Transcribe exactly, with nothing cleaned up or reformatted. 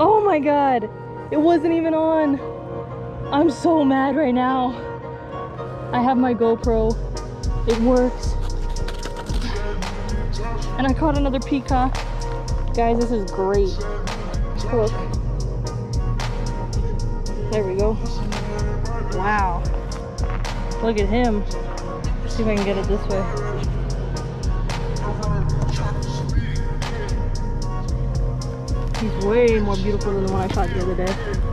Oh my God, it wasn't even on. I'm so mad right now. I have my GoPro, it works. And I caught another peacock. Guys, this is great. Look. There we go. Wow. Look at him. Let's see if I can get it this way. He's way more beautiful than the one I caught the other day.